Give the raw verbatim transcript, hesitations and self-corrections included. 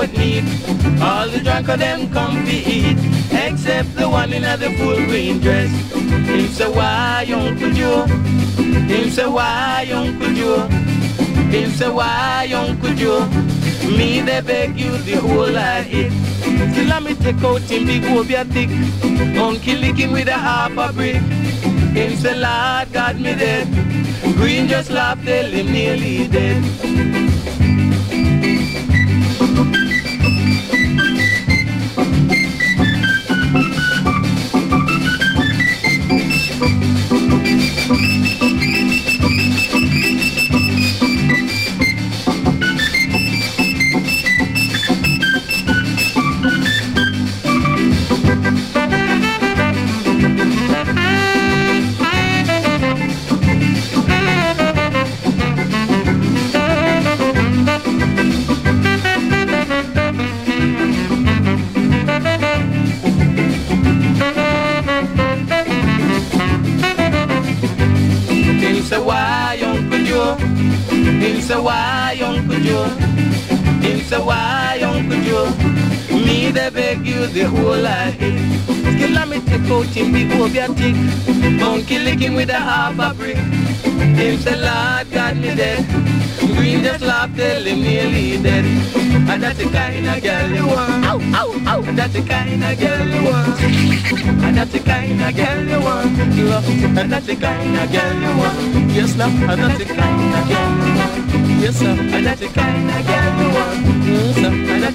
poor teeth. All the drunkard them come to eat, except the one in the full green dress. Him say, why, Uncle Joe? Him say, why, Uncle Joe? Him say, why, Uncle Joe? Me, they beg you the whole I eat. Till I me take out him big obia thick, Uncle lick him with a half a brick. Him say, Lord, got me dead. Green just laughed till him nearly dead. Him say why, Uncle Joe? Him say why, Uncle Joe? Me they beg you the whole lot. Till I me take out him big obia tick, Monkey lick him with a half a brick. Him say Lord got me dead. Green just laugh till him nearly dead. And that's the kind of girl you want. Ow, ow, ow. And that's the kind of girl you want. And that's the kind of girl you want. Love. And that's the kind of girl you want. Yes, love. And that's the kind of girl you want. Yes, sir, and that's the kind of girl you want. Yes, sir, and